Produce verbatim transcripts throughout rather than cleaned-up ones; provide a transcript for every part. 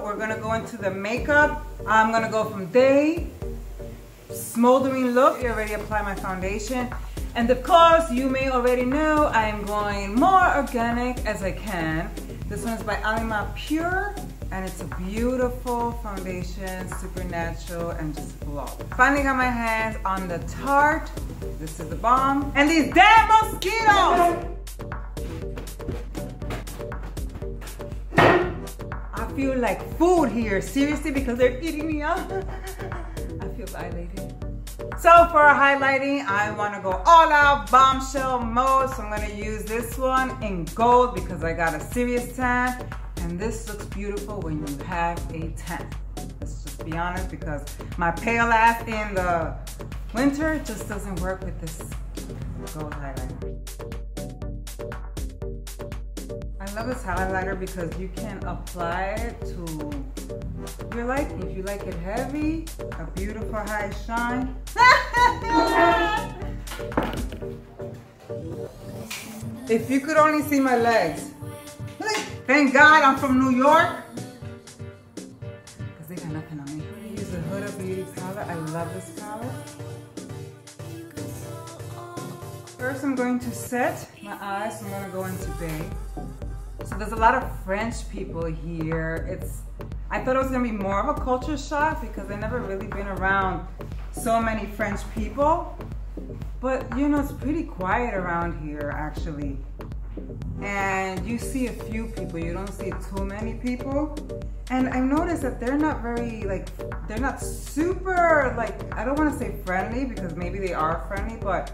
video, we're gonna go into the makeup. I'm gonna go from day, smoldering look. I already applied my foundation. And of course, you may already know, I am going more organic as I can. This one is by Alima Pure, and it's a beautiful foundation, super natural, and just glow. Finally got my hands on the Tarte. This is the bomb. And these damn mosquitoes! I feel like food here, seriously, because they're eating me up. I feel violated. So for highlighting, I want to go all out bombshell mode. So I'm going to use this one in gold because I got a serious tan. And this looks beautiful when you have a tan. Let's just be honest, because my pale ass in the winter just doesn't work with this gold highlighter. I love this highlighter because you can apply it to your liking. If you like it heavy, a beautiful high shine. If you could only see my legs. Thank God I'm from New York. Because they got nothing on me. I use the Huda Beauty palette. I love this palette. First I'm going to set my eyes. I'm going to go into bay. So there's a lot of French people here. It's, I thought it was gonna be more of a culture shock because I've never really been around so many French people. But you know, it's pretty quiet around here actually. And you see a few people, you don't see too many people. And I've noticed that they're not very, like, they're not super, like, I don't wanna say friendly because maybe they are friendly, but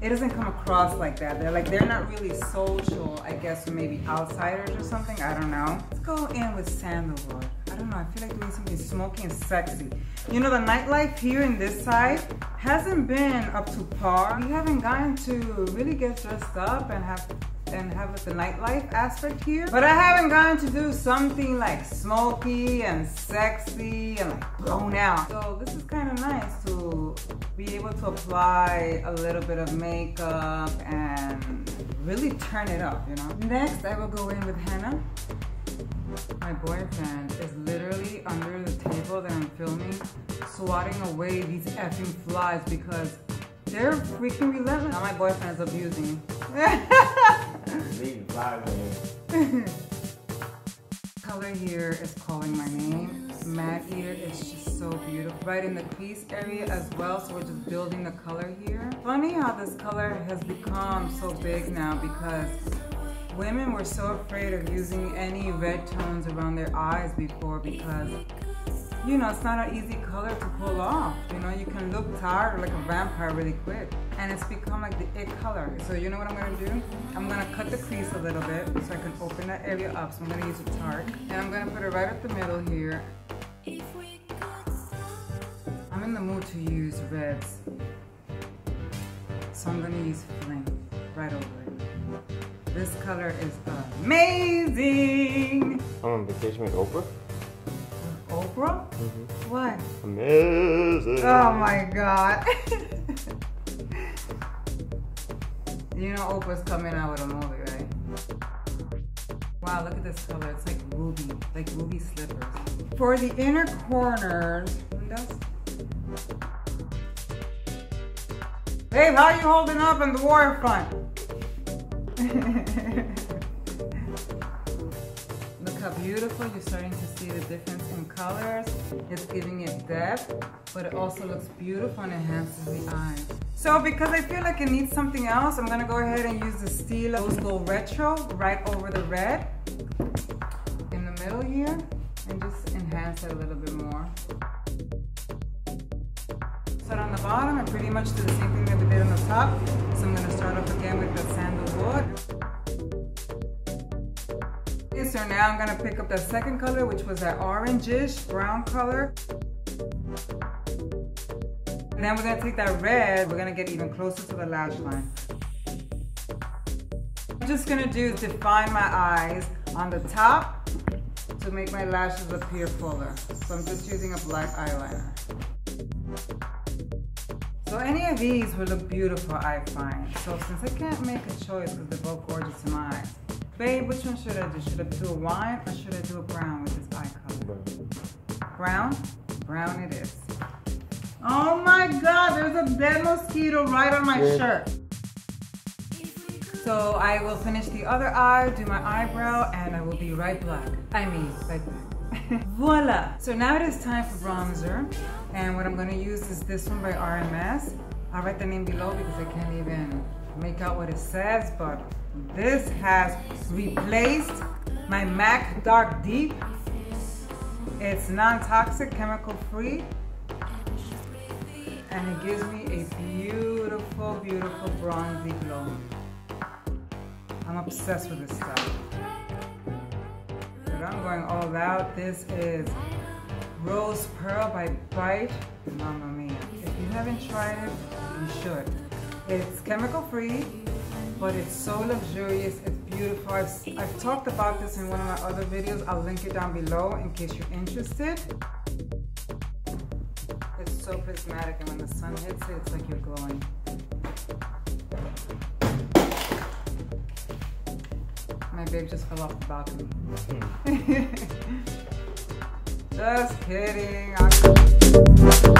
it doesn't come across like that. They're like, they're not really social, I guess, maybe outsiders or something, I don't know. Let's go in with sandalwood. I don't know, I feel like doing something smoky and sexy. You know, the nightlife here in this side hasn't been up to par. We haven't gotten to really get dressed up and have and have the nightlife aspect here. But I haven't gotten to do something like smoky and sexy and like blown out. So this is kind of nice to be able to apply a little bit of makeup and really turn it up, you know? Next, I will go in with henna. My boyfriend is literally under the table that I'm filming, swatting away these effing flies because they're freaking relentless. Now my boyfriend is abusing me. Color here is calling my name. M A C here is just so beautiful. Right in the crease area as well, so we're just building the color here. Funny how this color has become so big now because women were so afraid of using any red tones around their eyes before because, you know, it's not an easy color to pull off. You know, you can look tired or like a vampire really quick. And it's become like the it color. So you know what I'm gonna do? I'm gonna cut the crease a little bit so I can open that area up. So I'm gonna use a Tarte. And I'm gonna put it right up the middle here. I'm in the mood to use reds. So I'm gonna use Flame right over it. This color is amazing! I'm on vacation with Oprah. Oprah? Mm-hmm. What? Amazing. Oh my God. You know Oprah's coming out with a movie, right? Wow, look at this color. It's like ruby, like ruby slippers. For the inner corners, windows. Babe, how are you holding up on the waterfront? Look how beautiful. You're starting to see the difference. Colors. It's giving it depth, but it also looks beautiful and enhances the eyes. So because I feel like it needs something else, I'm gonna go ahead and use the Stila Rose Gold Retro right over the red in the middle here and just enhance it a little bit more. So on the bottom, I pretty much did the same thing that we did on the top. So I'm gonna start off again with the sandalwood. So now I'm gonna pick up that second color, which was that orangish brown color. And then we're gonna take that red, we're gonna get even closer to the lash line. I'm just gonna do define my eyes on the top to make my lashes appear fuller. So I'm just using a black eyeliner. So any of these will look beautiful, I find. So since I can't make a choice because they're both gorgeous in my eyes, babe, which one should I do? Should I do a wine or should I do a brown with this eye color? Brown? Brown it is. Oh my God, there's a dead mosquito right on my yeah. shirt. So I will finish the other eye, do my eyebrow, and I will be right back. I mean, right back. Voila! So now it is time for bronzer. And what I'm gonna use is this one by R M S. I'll write the name below because I can't even make out what it says, but this has replaced my MAC Dark Deep. It's non-toxic, chemical-free, and it gives me a beautiful, beautiful bronzy glow. I'm obsessed with this stuff. But I'm going all out. This is Rose Pearl by Bite. Mamma mia. If you haven't tried it, you should. It's chemical-free, but it's so luxurious, it's beautiful. I've, I've talked about this in one of my other videos. I'll link it down below in case you're interested. It's so prismatic, and when the sun hits it, it's like you're glowing. My babe just fell off the balcony. Just kidding. I